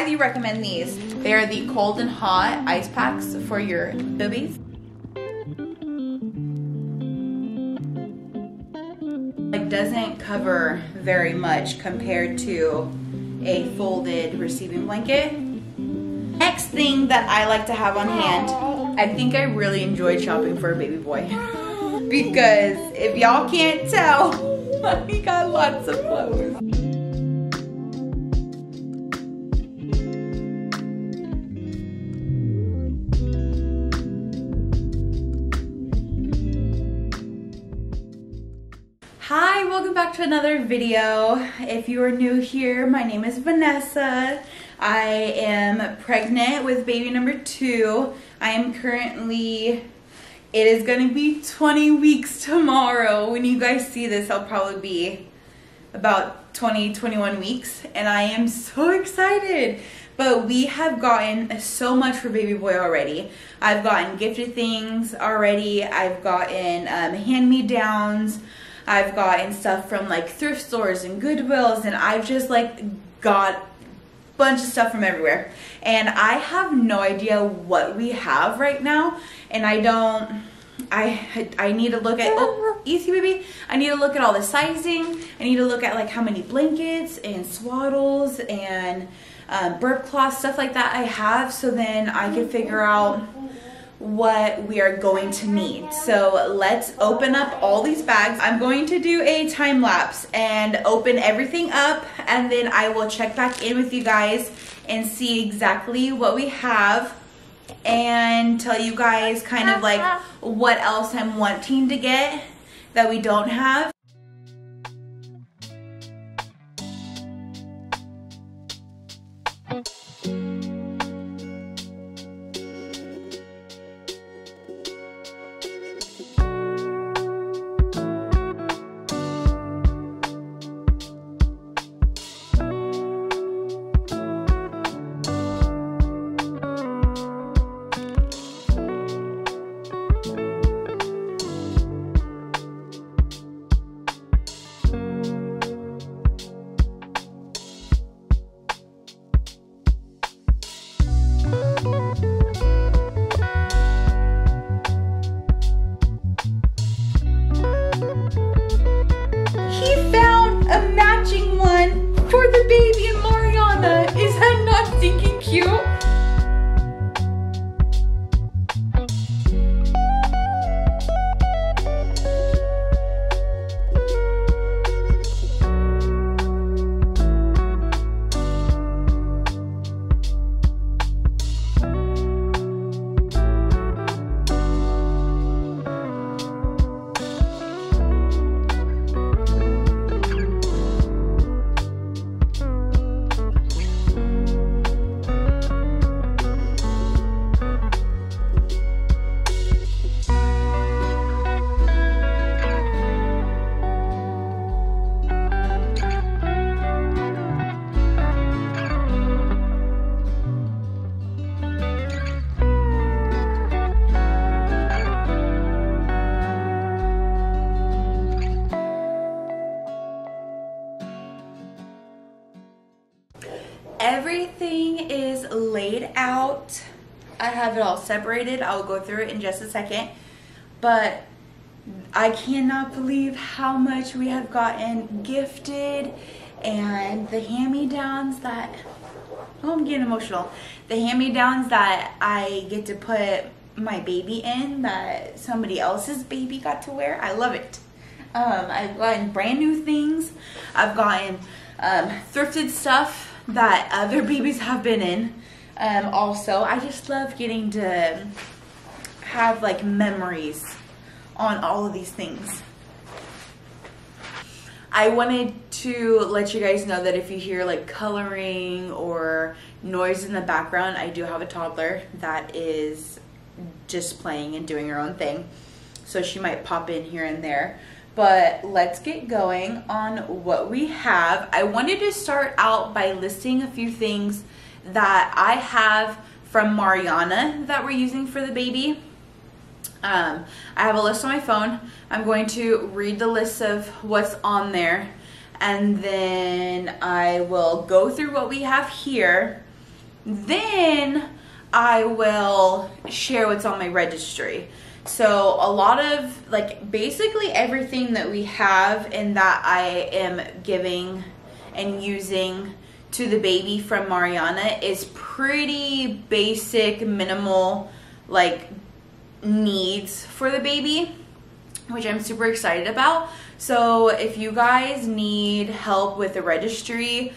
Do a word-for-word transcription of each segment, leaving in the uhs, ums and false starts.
highly recommend these. They are the cold and hot ice packs for your boobies. It doesn't cover very much compared to a folded receiving blanket. Next thing that I like to have on hand, I think I really enjoyed shopping for a baby boy. Because if y'all can't tell, he got lots of clothes. Hi, welcome back to another video. If you are new here, my name is Vanessa. I am pregnant with baby number two. I am currently... It is going to be twenty weeks tomorrow. When you guys see this, I'll probably be about twenty, twenty-one weeks. And I am so excited. But we have gotten so much for baby boy already. I've gotten gifted things already. I've gotten um, hand-me-downs. I've gotten stuff from like thrift stores and Goodwills. And I've just like got a bunch of stuff from everywhere. And I have no idea what we have right now. And I don't, I I need to look at, oh, easy baby. I need to look at all the sizing. I need to look at like how many blankets and swaddles and uh, burp cloths, stuff like that I have. So then I can figure out what we are going to need. So let's open up all these bags. I'm going to do a time lapse and open everything up. And then I will check back in with you guys and see exactly what we have. And tell you guys kind of like what else I'm wanting to get that we don't have. Everything is laid out. I have it all separated. I'll go through it in just a second. But I cannot believe how much we have gotten gifted and the hand-me-downs that, oh, I'm getting emotional. The hand-me-downs that I get to put my baby in that somebody else's baby got to wear. I love it. Um, I've gotten brand new things. I've gotten um, thrifted stuff that other babies have been in. Um, also, I just love getting to have like memories on all of these things. I wanted to let you guys know that if you hear like coloring or noise in the background, I do have a toddler that is just playing and doing her own thing. So she might pop in here and there. But let's get going on what we have. I wanted to start out by listing a few things that I have from Mariana that we're using for the baby. Um, I have a list on my phone. I'm going to read the list of what's on there. And then I will go through what we have here. Then I will share what's on my registry. So a lot of, like, basically everything that we have and that I am giving and using to the baby from Mariana is pretty basic, minimal, like, needs for the baby, which I'm super excited about. So if you guys need help with the registry,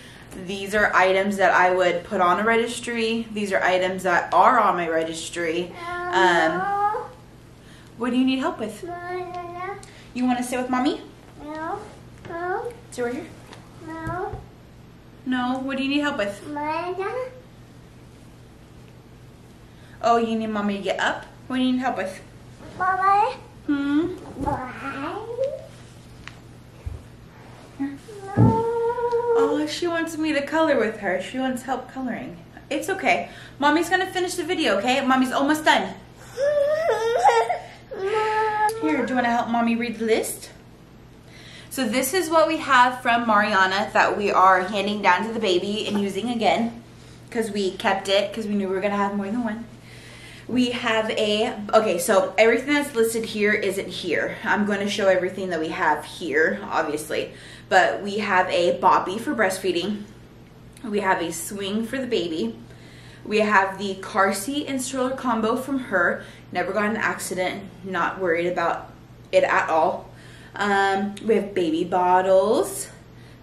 these are items that I would put on a registry. These are items that are on my registry. Um, what do you need help with? You want to sit with mommy? No. No. It's right here. No. No. What do you need help with? Oh, you need mommy to get up? What do you need help with? Bye. Hmm. Bye. Oh, she wants me to color with her. She wants help coloring. It's okay. Mommy's gonna finish the video, okay? Mommy's almost done. Here, do you wanna help mommy read the list? So this is what we have from Mariana that we are handing down to the baby and using again, because we kept it, because we knew we were gonna have more than one. We have a, okay, so everything that's listed here isn't here. I'm going to show everything that we have here, obviously. But we have a Boppy for breastfeeding. We have a swing for the baby. We have the car seat and stroller combo from her. Never got in an accident, not worried about it at all. Um, we have baby bottles,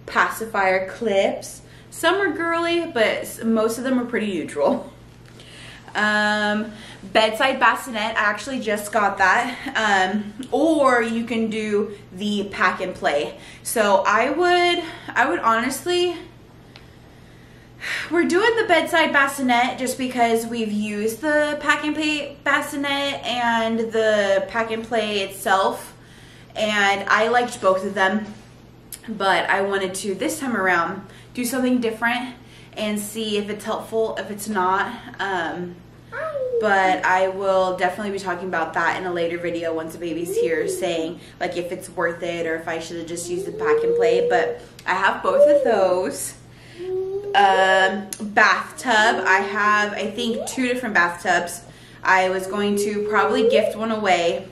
pacifier clips. Some are girly, but most of them are pretty neutral. Um, bedside bassinet, I actually just got that, um, or you can do the pack and play. So I would, I would honestly, we're doing the bedside bassinet just because we've used the pack and play bassinet and the pack and play itself, and I liked both of them, but I wanted to this time around do something different and see if it's helpful, if it's not. Um, but I will definitely be talking about that in a later video once the baby's here, saying like if it's worth it or if I should have just used the pack and play. But I have both of those. Um, bathtub, I have I think two different bathtubs. I was going to probably gift one away.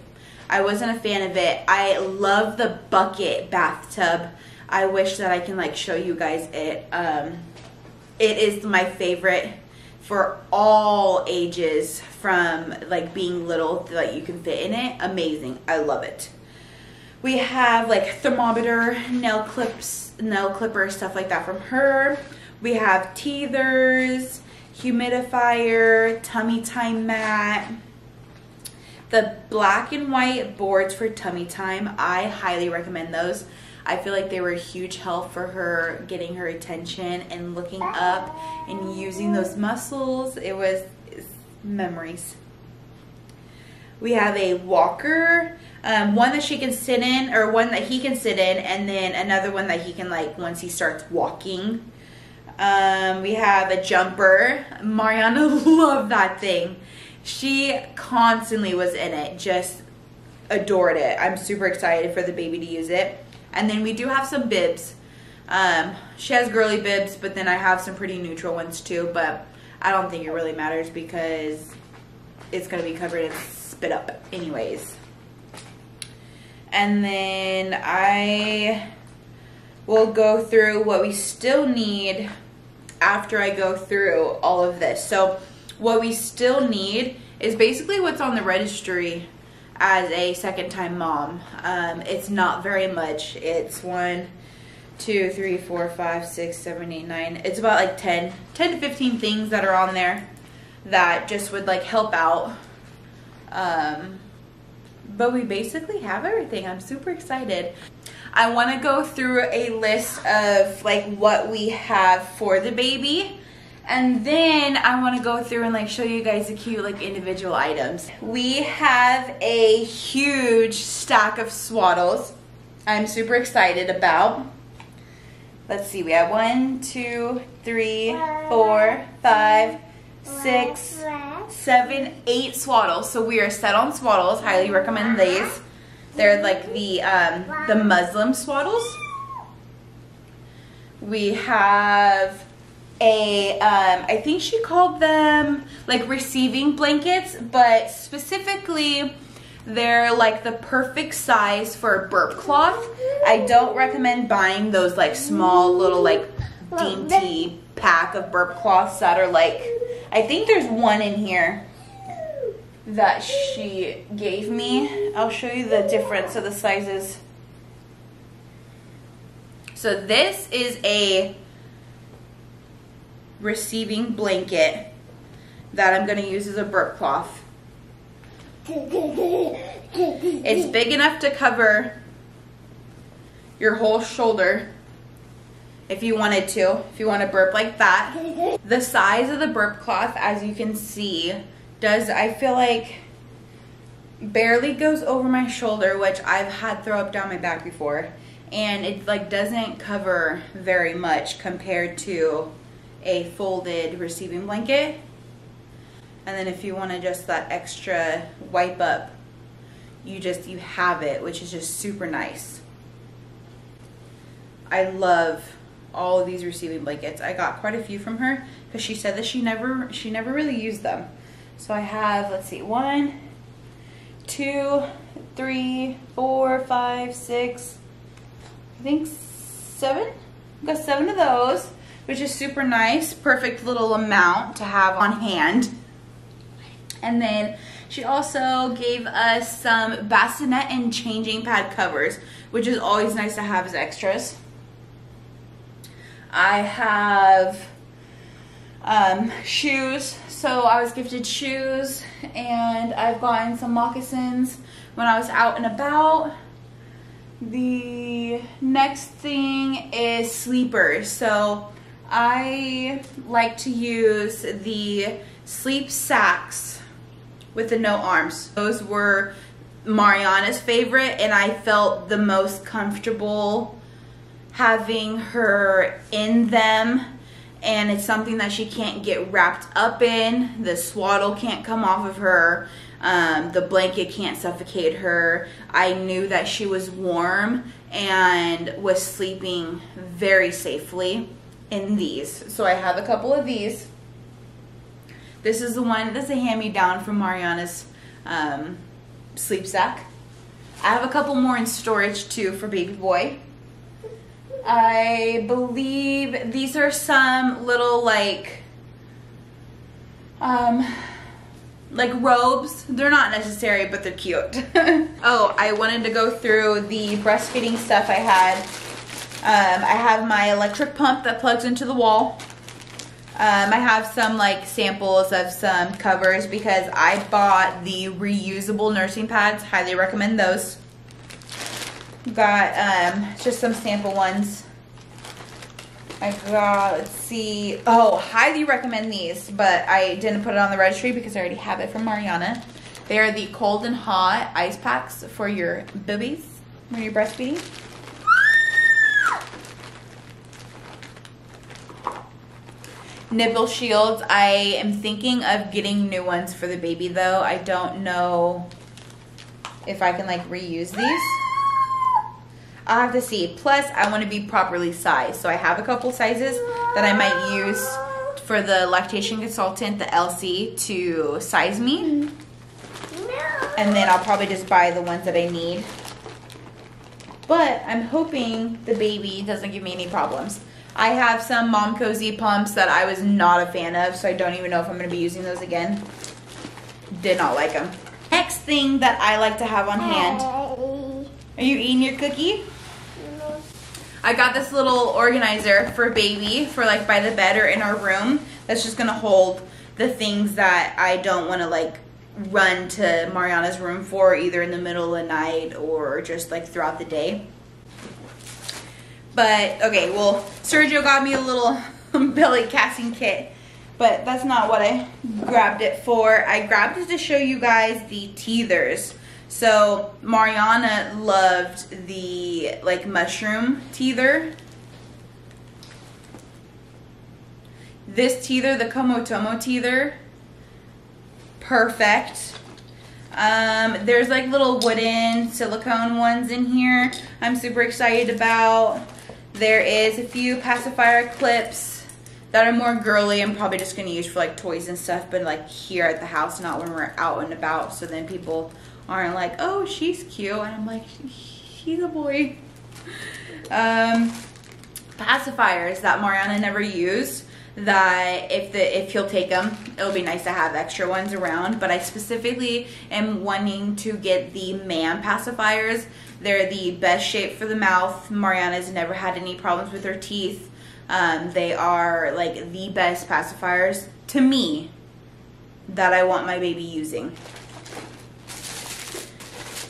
I wasn't a fan of it. I love the bucket bathtub. I wish that I can like show you guys it. Um, It is my favorite for all ages, from like being little to like you can fit in it. Amazing. I love it. We have like thermometer, nail clips, nail clippers, stuff like that from her. We have teethers, humidifier, tummy time mat. The black and white boards for tummy time, I highly recommend those. I feel like they were a huge help for her, getting her attention and looking up and using those muscles. It was memories. We have a walker, um, one that she can sit in, or one that he can sit in, and then another one that he can like once he starts walking. Um, we have a jumper. Mariana loved that thing. She constantly was in it, just adored it. I'm super excited for the baby to use it. And then we do have some bibs. Um, she has girly bibs, but then I have some pretty neutral ones too. But I don't think it really matters because it's going to be covered in spit up anyways. And then I will go through what we still need after I go through all of this. So what we still need is basically what's on the registry as a second time mom. Um, it's not very much. It's one, two, three, four, five, six, seven, eight, nine. It's about like ten, ten to fifteen things that are on there that just would like help out. Um, but we basically have everything. I'm super excited. I want to go through a list of like what we have for the baby. And then I want to go through and like show you guys the cute like individual items. We have a huge stack of swaddles I'm super excited about. Let's see, we have one, two, three, four, five, six, seven, eight swaddles. So we are set on swaddles. Highly recommend these. They're like the um, the Muslim swaddles. We have a, um, I think she called them like receiving blankets, but specifically they're like the perfect size for a burp cloth. I don't recommend buying those like small little like dainty pack of burp cloths that are like, I think there's one in here that she gave me. I'll show you the difference of the sizes. So this is a receiving blanket that I'm gonna use as a burp cloth. It's big enough to cover your whole shoulder if you wanted to, if you want to burp like that. The size of the burp cloth, as you can see, does, I feel like, barely goes over my shoulder, which I've had throw up down my back before, and it like doesn't cover very much compared to a folded receiving blanket. And then if you want to just that extra wipe up, you just, you have it, which is just super nice. I love all of these receiving blankets. I got quite a few from her because she said that she never she never really used them. So I have, let's see, one, two, three, four, five, six, I think seven. I've got seven of those, which is super nice. Perfect little amount to have on hand. And then she also gave us some bassinet and changing pad covers, which is always nice to have as extras. I have um, shoes, so I was gifted shoes, and I've gotten some moccasins when I was out and about. The next thing is sleepers. So I like to use the sleep sacks with the no arms. Those were Mariana's favorite, and I felt the most comfortable having her in them, and it's something that she can't get wrapped up in. The swaddle can't come off of her. Um, the blanket can't suffocate her. I knew that she was warm and was sleeping very safely in these. So I have a couple of these. This is the one, this is a hand-me-down from Mariana's um, sleep sack. I have a couple more in storage too for baby boy. I believe these are some little like, um, like robes. They're not necessary, but they're cute. Oh, I wanted to go through the breastfeeding stuff I had. Um, I have my electric pump that plugs into the wall. Um, I have some like samples of some covers because I bought the reusable nursing pads. Highly recommend those. Got um, just some sample ones. I got, let's see. Oh, highly recommend these, but I didn't put it on the registry because I already have it from Mariana. They are the cold and hot ice packs for your boobies when you're breastfeeding. Nipple shields. I am thinking of getting new ones for the baby though. I don't know if I can like reuse these. I'll have to see. Plus, I want to be properly sized. So I have a couple sizes that I might use for the lactation consultant, the L C, to size me. And then I'll probably just buy the ones that I need. But I'm hoping the baby doesn't give me any problems. I have some Mom Cozy pumps that I was not a fan of, so I don't even know if I'm going to be using those again. Did not like them. Next thing that I like to have on hand. Are you eating your cookie? No. I got this little organizer for baby for like by the bed or in our room that's just going to hold the things that I don't want to like run to Mariana's room for, either in the middle of the night or just like throughout the day. But, okay, well, Sergio got me a little belly casting kit, but that's not what I grabbed it for. I grabbed it to show you guys the teethers. So, Mariana loved the, like, mushroom teether. This teether, the Comotomo teether, perfect. Um, there's, like, little wooden silicone ones in here I'm super excited about. There is a few pacifier clips. that are more girly, I'm probably just gonna use for like toys and stuff, but like here at the house, not when we're out and about. So then people aren't like, oh, she's cute, and I'm like, he's a boy. Um, pacifiers that Mariana never used, that if the if he'll take them, it'll be nice to have extra ones around. But I specifically am wanting to get the MAM pacifiers. They're the best shape for the mouth. Mariana's never had any problems with her teeth. Um, they are like the best pacifiers to me that I want my baby using.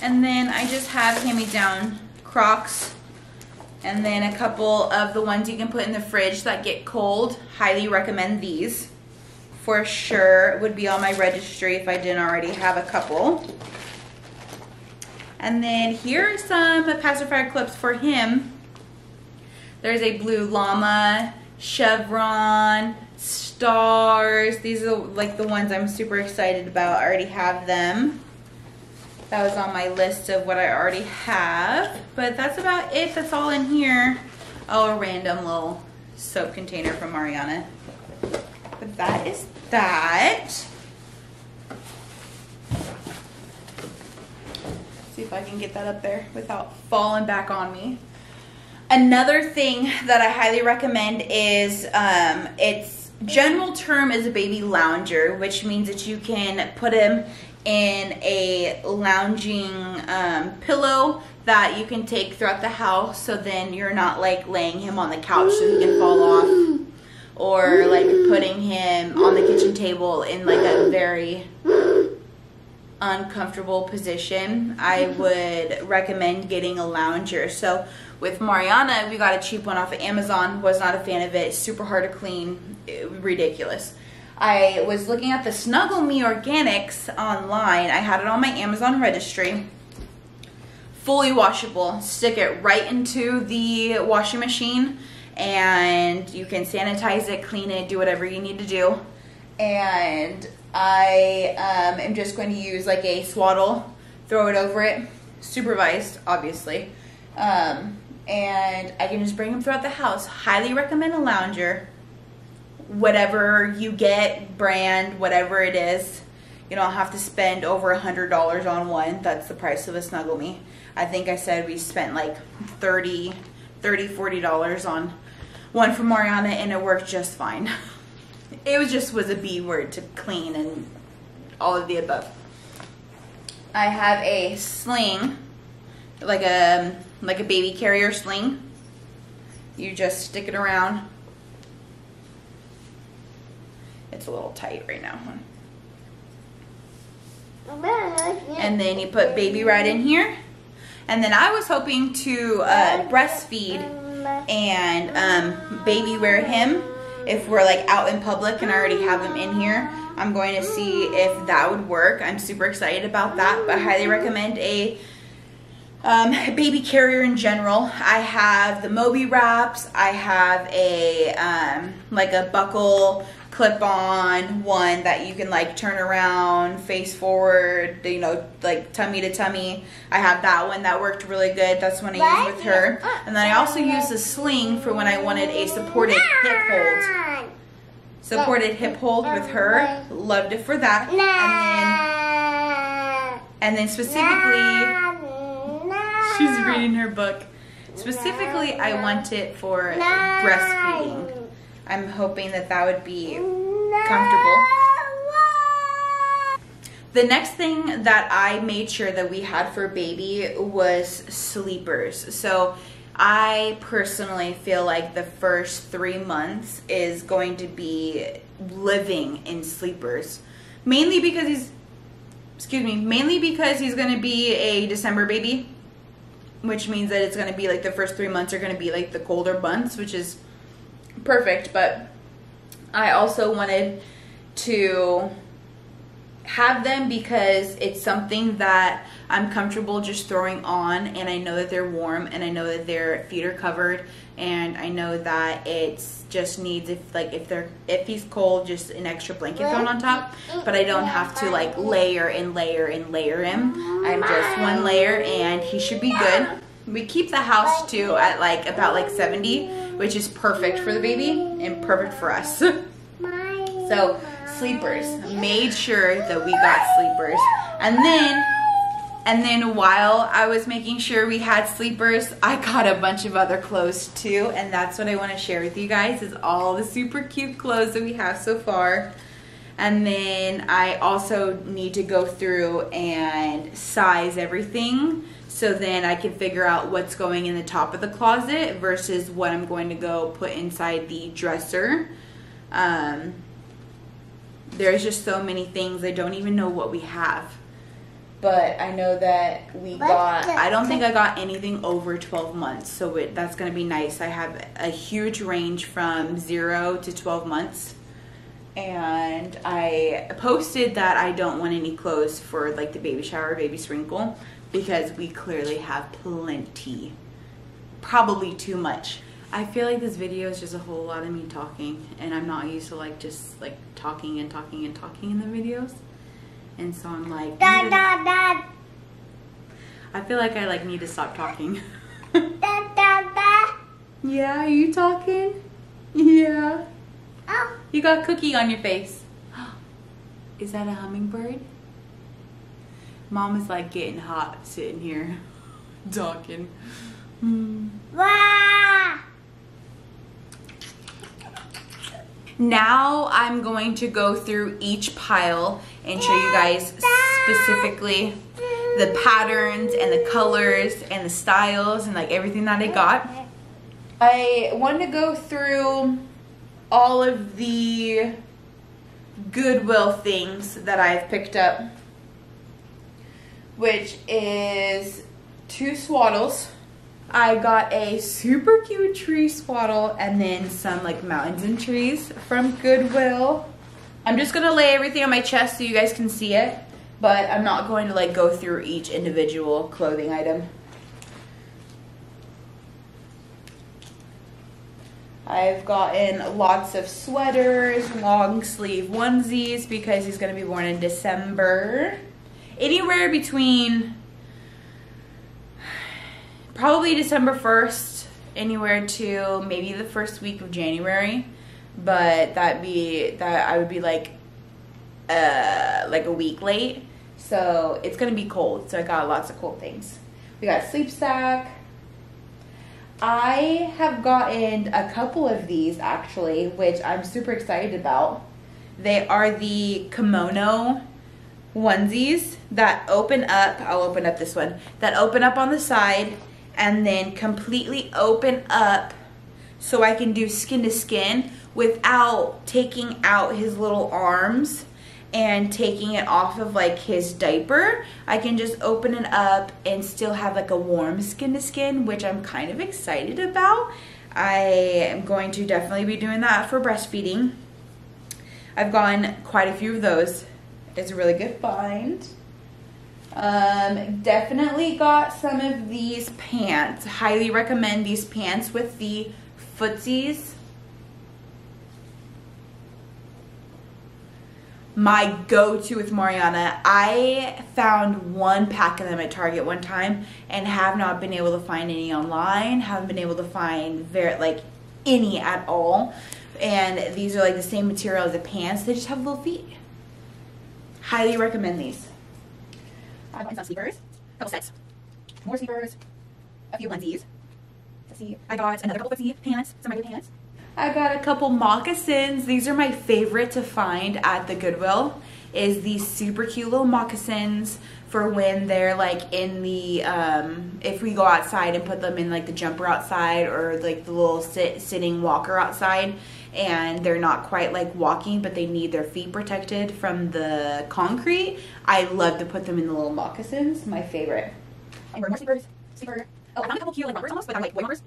And then I just have hand-me-down Crocs, and then a couple of the ones you can put in the fridge that get cold. Highly recommend these. For sure would be on my registry if I didn't already have a couple. And then here are some pacifier clips for him. There's a blue llama, chevron, stars. These are like the ones I'm super excited about. I already have them. That was on my list of what I already have, but that's about it. That's all in here. Oh, a random little soap container from Mariana. But that is that. Let's see if I can get that up there without falling back on me. Another thing that I highly recommend is um, its general term is a baby lounger, which means that you can put him in a lounging um, pillow that you can take throughout the house, so then you're not like laying him on the couch so he can fall off, or like putting him on the kitchen table in like a very uncomfortable position. I would recommend getting a lounger. So with Mariana, we got a cheap one off of Amazon. Was not a fan of it. Super hard to clean. It, ridiculous. I was looking at the Snuggle Me Organics online. I had it on my Amazon registry. Fully washable. Stick it right into the washing machine and you can sanitize it, clean it, do whatever you need to do. And I um, am just going to use like a swaddle, throw it over it, supervised, obviously. Um, and I can just bring them throughout the house. Highly recommend a lounger. Whatever you get, brand, whatever it is, you don't have to spend over a hundred dollars on one. That's the price of a Snuggle Me. I think I said we spent like thirty, forty dollars on one for Mariana, and it worked just fine. It was just was a B word to clean and all of the above. I have a sling, like a like a baby carrier sling. You just stick it around. It's a little tight right now. And then you put baby right in here. And then I was hoping to uh, breastfeed and um, baby wear him if we're like out in public, and I already have him in here. I'm going to see if that would work. I'm super excited about that, but I highly recommend a um, baby carrier in general. I have the Moby Wraps. I have a um, like a buckle clip-on one that you can like turn around, face forward, you know, like tummy to tummy. I have that one that worked really good. That's one I used with her. And then I also used a sling for when I wanted a supported hip hold. Supported hip hold with her. Loved it for that. And then, and then specifically, she's reading her book. Specifically, I want it for breastfeeding. I'm hoping that that would be comfortable. The next thing that I made sure that we had for baby was sleepers. So I personally feel like the first three months is going to be living in sleepers. Mainly because he's, excuse me, mainly because he's gonna be a December baby, which means that it's gonna be like the first three months are gonna be like the colder months, which is perfect. But I also wanted to have them because it's something that I'm comfortable just throwing on, and I know that they're warm, and I know that their feet are covered, and I know that it's just needs, if like if they're if he's cold, just an extra blanket thrown on top. But I don't have to like layer and layer and layer him. I'm just one layer and he should be good. We keep the house too at like about like seventy. which is perfect for the baby and perfect for us. So sleepers, made sure that we got sleepers. And then, and then while I was making sure we had sleepers, I got a bunch of other clothes too, and that's what I want to share with you guys, is all the super cute clothes that we have so far. And then I also need to go through and size everything, so then I can figure out what's going in the top of the closet versus what I'm going to go put inside the dresser. Um, there's just so many things. I don't even know what we have. But I know that we got, I don't think I got anything over twelve months. So it, that's going to be nice. I have a huge range from zero to twelve months. And I posted that I don't want any clothes for like the baby shower, baby sprinkle, because we clearly have plenty. Probably too much. I feel like this video is just a whole lot of me talking, and I'm not used to like just like talking and talking and talking in the videos. And so I'm like, Dad, Dad, Dad. I feel like I like need to stop talking. Dad, Dad, Dad. Yeah, are you talking? Yeah. Oh. You got cookie on your face. Is that a hummingbird? Mom is like getting hot sitting here talking. Mm. Wow. Now I'm going to go through each pile and show you guys specifically the patterns and the colors and the styles and like everything that I got. I wanted to go through all of the Goodwill things that I've picked up, which is two swaddles. I got a super cute tree swaddle and then some like mountains and trees from Goodwill. I'm just gonna lay everything on my chest so you guys can see it, but I'm not going to like go through each individual clothing item. I've gotten lots of sweaters, long sleeve onesies because he's gonna be born in December. Anywhere between probably December first, anywhere to maybe the first week of January, but that'd be that I would be like uh like a week late, so it's gonna be cold, so I got lots of cold things. We got sleep sack. I have gotten a couple of these actually, which I'm super excited about. They are the Comotomo onesies that open up. I'll open up this one, that open up on the side and then completely open up so I can do skin to skin without taking out his little arms and taking it off of like his diaper. I can just open it up and still have like a warm skin to skin, which I'm kind of excited about. I am going to definitely be doing that for breastfeeding. I've gotten quite a few of those. It's a really good find. Um, definitely got some of these pants. Highly recommend these pants with the footsies. My go-to with Mariana. I found one pack of them at Target one time and have not been able to find any online. Haven't been able to find very, like any at all. And these are like the same material as the pants. They just have little feet. Highly recommend these. I've got some sleepers, a couple sets, more sleepers, a few onesies. Let's see, I got another couple onesie pants, some regular pants. I got a couple moccasins. These are my favorite to find at the Goodwill, is these super cute little moccasins for when they're like in the, um, if we go outside and put them in like the jumper outside or like the little sit, sitting walker outside, and they're not quite like walking but they need their feet protected from the concrete. I love to put them in the little moccasins, my favorite. And more sleepers, sleeper. Oh, I found a couple cute like rompers almost, but I'm like, white rompers.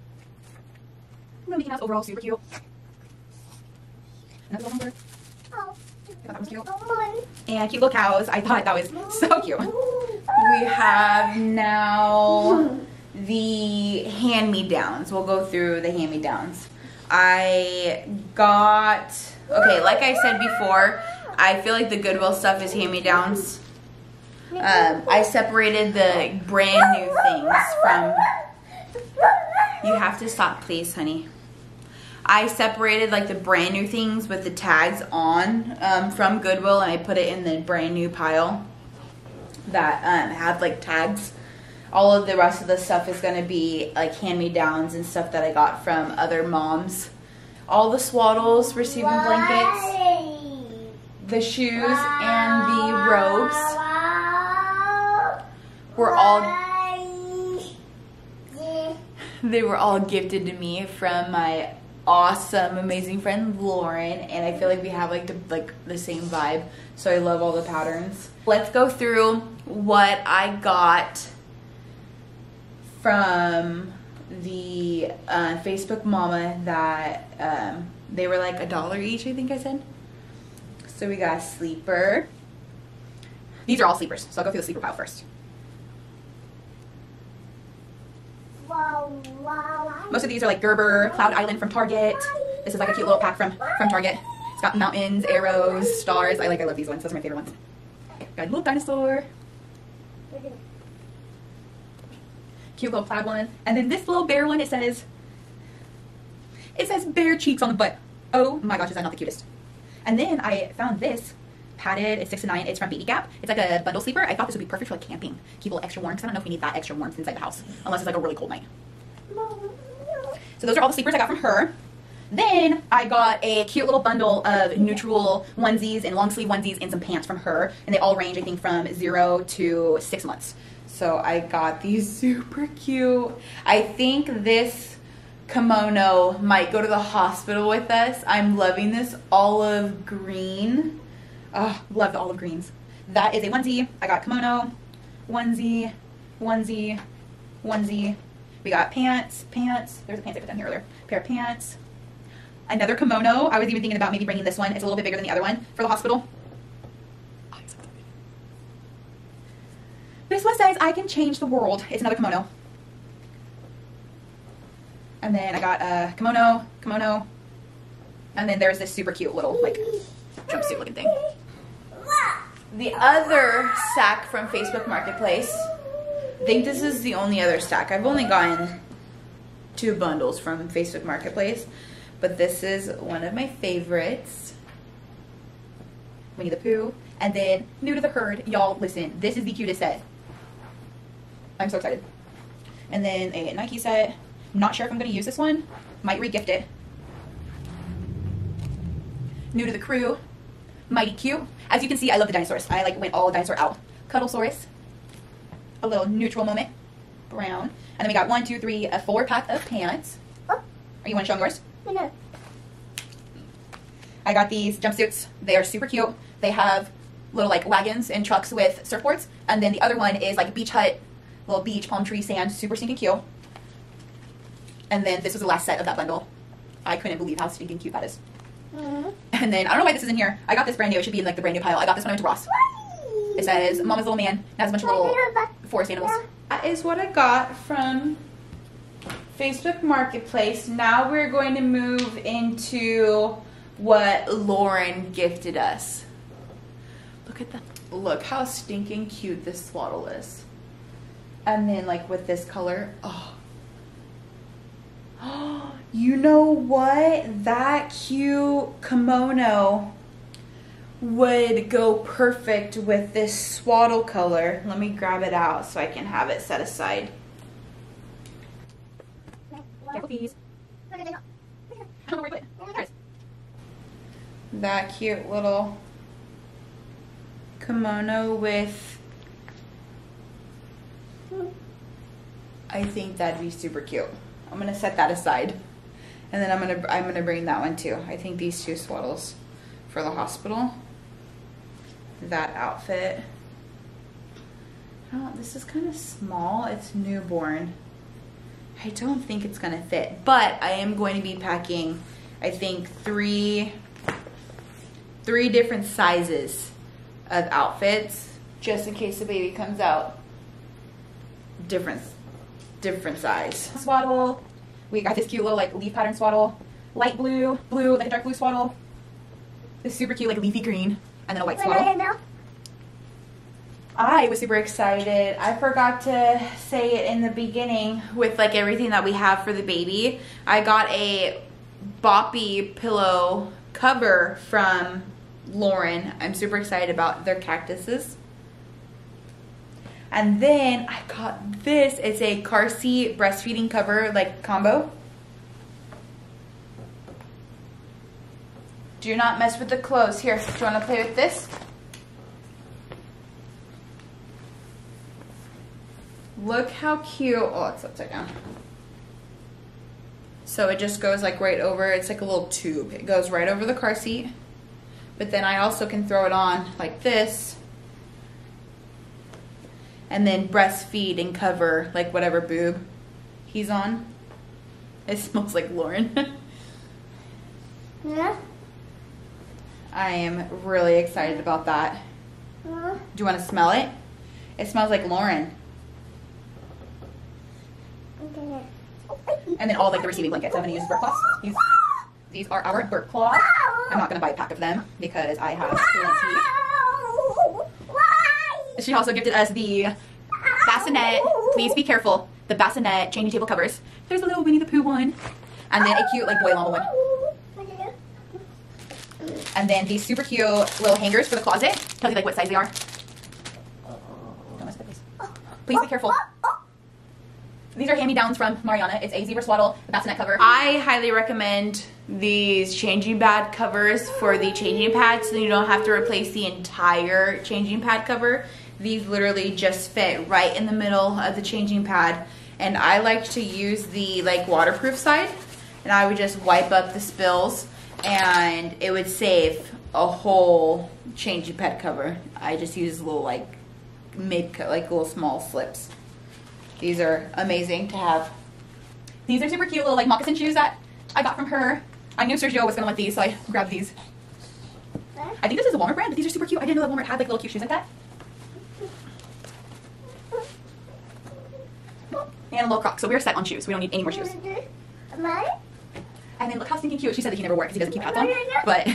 Moby Wraps overall super cute. Another little romper. Oh. That was cute. And cute little cows. I thought that was so cute. We have now the hand-me-downs. We'll go through the hand-me-downs. I got, okay, like I said before, I feel like the Goodwill stuff is hand-me-downs. Um, I separated the brand new things from, you have to stop please, honey. I separated like the brand new things with the tags on um, from Goodwill, and I put it in the brand new pile that um, had like tags. All of the rest of the stuff is going to be like hand-me-downs and stuff that I got from other moms. All the swaddles, receiving blankets, the shoes, and the robes were all... They were all gifted to me from my awesome, amazing friend Lauren, and I feel like we have like the, like the same vibe, so I love all the patterns. Let's go through what I got from the uh, Facebook Mama that um, they were like a dollar each, I think I said. So we got a sleeper. These are all sleepers, so I'll go through the sleeper pile first. Most of these are like Gerber, Cloud Island from Target. This is like a cute little pack from, from Target. It's got mountains, arrows, stars. I like, I love these ones. Those are my favorite ones. Got a little dinosaur. Cute little plaid one. And then this little bear one, it says, it says bear cheeks on the butt. Oh my gosh, is that not the cutest? And then I found this padded. It's six to nine. It's from Baby Gap. It's like a bundle sleeper. I thought this would be perfect for like camping. Keep a little extra warm, because I don't know if we need that extra warmth inside the house, unless it's like a really cold night. So those are all the sleepers I got from her. Then I got a cute little bundle of neutral onesies and long sleeve onesies and some pants from her. And they all range, I think, from zero to six months. So I got these super cute. I think this kimono might go to the hospital with us. I'm loving this olive green. Oh, love the olive greens. That is a onesie. I got kimono, onesie, onesie, onesie. We got pants, pants. There's a pants I put down here earlier. Pair of pants. Another kimono. I was even thinking about maybe bringing this one. It's a little bit bigger than the other one for the hospital. This one says, I can change the world. It's another kimono. And then I got a kimono, kimono. And then there's this super cute little like jumpsuit looking thing. The other sack from Facebook Marketplace. I think this is the only other stack. I've only gotten two bundles from Facebook Marketplace, but this is one of my favorites. Winnie the Pooh, and then New to the Herd. Y'all, listen, this is the cutest set. I'm so excited. And then a Nike set. I'm not sure if I'm going to use this one. Might regift it. New to the Crew. Mighty cute. As you can see, I love the dinosaurs. I like went all dinosaur out. Cuddlesaurus. A little neutral moment, brown. And then we got one, two, three, a four pack of pants. Oh. Are you want to show them yours? No. I got these jumpsuits. They are super cute. They have little like wagons and trucks with surfboards. And then the other one is like beach hut, little beach, palm tree, sand, super stinking cute. And then this was the last set of that bundle. I couldn't believe how stinking cute that is. Mm-hmm. And then I don't know why this is in here. I got this brand new. It should be in like the brand new pile. I got this when I went to Ross. It says Mama's Little Man. It has a bunch of little forest animals. That is what I got from Facebook Marketplace. Now we're going to move into what Lauren gifted us. Look at that. Look how stinking cute this swaddle is. And then like with this color. Oh. Oh, you know what? That cute kimono would go perfect with this swaddle color. Let me grab it out so I can have it set aside. That cute little kimono with, I think that'd be super cute. I'm gonna set that aside, and then I'm gonna I'm gonna bring that one too. I think these two swaddles for the hospital. That outfit. Oh, this is kind of small. It's newborn. I don't think it's gonna fit, but I am going to be packing, I think, three three different sizes of outfits just in case the baby comes out different different size. Swaddle. We got this cute little like leaf pattern swaddle, light blue, blue, like a dark blue swaddle, this super cute like leafy green, and then a white swaddle. I was super excited. I forgot to say it in the beginning with like everything that we have for the baby. I got a Boppy pillow cover from Lauren. I'm super excited about their cactuses. And then I got this. It's a car seat breastfeeding cover, like, combo. Do not mess with the clothes. Here, do you want to play with this? Look how cute. Oh, it's upside down. So it just goes like right over. It's like a little tube. It goes right over the car seat. But then I also can throw it on like this. And then breastfeed and cover like whatever boob he's on. It smells like Lauren. Yeah. I am really excited about that. Yeah. Do you want to smell it? It smells like Lauren. Okay. And then all like the receiving blankets. I'm gonna use burp cloths. These, these are our burp cloths. I'm not gonna buy a pack of them because I have plenty. She also gifted us the bassinet. Please be careful. The bassinet changing table covers. There's a little Winnie the Pooh one. And then a cute like boy llama one. And then these super cute little hangers for the closet. Tells you like what size they are. Don't mess with this. Please be careful. These are hand-me-downs from Mariana. It's a zebra swaddle, a bassinet cover. I highly recommend these changing pad covers for the changing pad so you don't have to replace the entire changing pad cover. These literally just fit right in the middle of the changing pad. And I like to use the like waterproof side, and I would just wipe up the spills and it would save a whole changing pad cover. I just use little like mid, like little small slips. These are amazing to have. These are super cute little like moccasin shoes that I got from her. I knew Sergio was gonna want these, so I grabbed these. I think this is a Walmart brand, but these are super cute. I didn't know that Walmart had like little cute shoes like that. And a little Croc, so we're set on shoes. We don't need any more shoes. And then look how stinking cute. She said that he never wore it because he doesn't keep hats on, but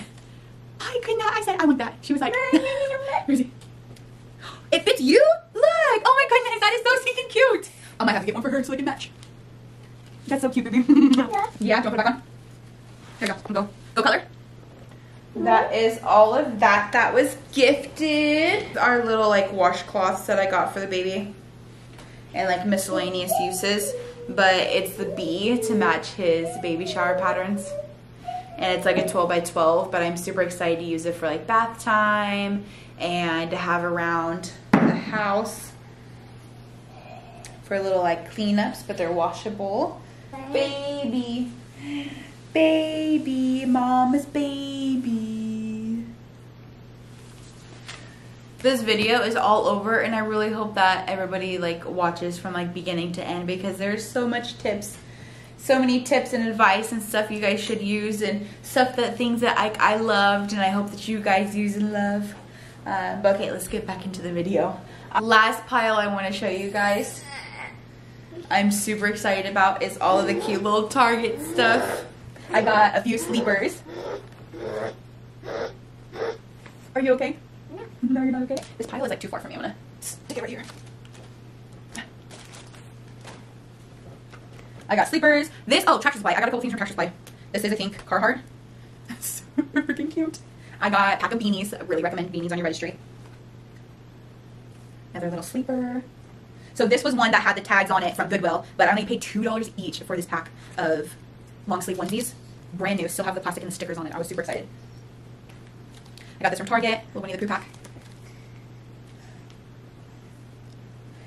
I could not, I said I want that. She was like, where's he? It fits you? Look, oh my goodness, that is so stinking cute. I might have to get one for her so they can match. That's so cute, baby. Yeah. Yeah, do you want to put it back on? There you go. Go. Go color. That is all of that that was gifted. Our little like washcloths that I got for the baby. And like miscellaneous uses. But it's the bee to match his baby shower patterns. And it's like a twelve by twelve, but I'm super excited to use it for like bath time and to have around the house for little like cleanups, but they're washable. Baby, baby, mama's baby. This video is all over and I really hope that everybody like watches from like beginning to end because there's so much tips, so many tips and advice and stuff you guys should use and stuff that things that I, I loved and I hope that you guys use and love. Uh, but okay, let's get back into the video. Last pile I want to show you guys I'm super excited about is all of the cute little Target stuff. I got a few sleepers. Are you okay? No. No, you're not okay? This pile is like too far from me. I'm gonna stick it right here. I got sleepers. This, oh, Tractor Supply. I got a couple things from Tractor Supply. This is, I think, Carhartt. That's super freaking cute. I got a pack of beanies. I really recommend beanies on your registry. Another little sleeper. So this was one that had the tags on it from Goodwill, but I only paid two dollars each for this pack of long sleeve onesies. Brand new, still have the plastic and the stickers on it. I was super excited. I got this from Target, little Winnie the Pooh pack.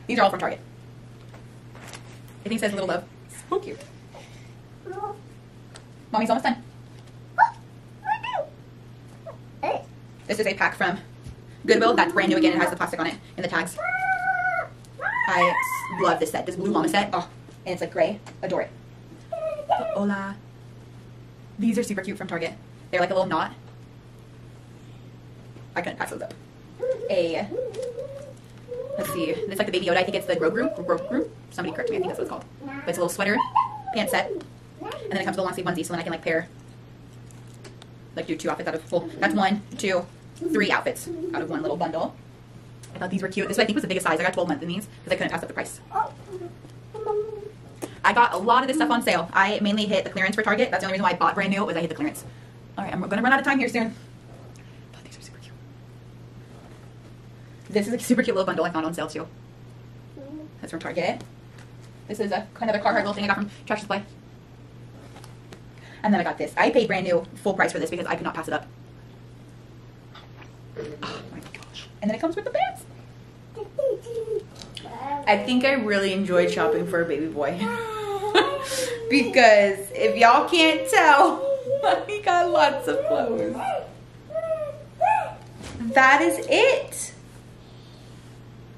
These are all from Target. I think it says Little Love. So cute. Mommy's almost done. This is a pack from Goodwill that's brand new again. It has the plastic on it and the tags. I love this set, this blue mama set. Oh, and it's like gray. Adore it. Hola. These are super cute from Target. They're like a little knot. I couldn't pass those up. A, let's see. It's like the Baby Yoda. I think it's the Grogu. Grogu. Somebody correct me. I think that's what it's called. But it's a little sweater, pants set. And then it comes with a long sleeve onesie so then I can like pair. Like do two outfits out of full. That's one, two, three outfits out of one little bundle. I thought these were cute. This I think was the biggest size. I got twelve months in these because I couldn't pass up the price. I got a lot of this stuff on sale. I mainly hit the clearance for Target. That's the only reason why I bought brand new, was I hit the clearance. All right, I'm gonna run out of time here soon. But these are super cute. This is a super cute little bundle I found on sale too. That's from Target. This is a kind of a Carhartt little thing I got from Tractor Supply. And then I got this. I paid brand new full price for this because I could not pass it up. Oh my gosh. And then it comes with the pants. I think I really enjoyed shopping for a baby boy. Because if y'all can't tell, he got lots of clothes. That is it.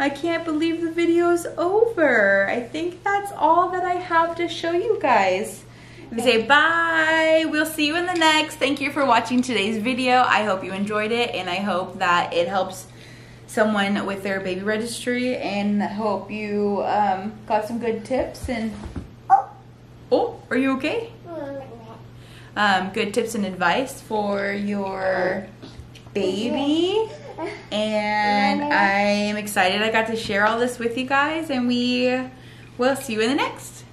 I can't believe the video's over. I think that's all that I have to show you guys. We say bye. We'll see you in the next. Thank you for watching today's video. I hope you enjoyed it, and I hope that it helps someone with their baby registry, and hope you um, got some good tips and oh, oh are you okay? Um, good tips and advice for your baby, and I am excited I got to share all this with you guys, and we will see you in the next.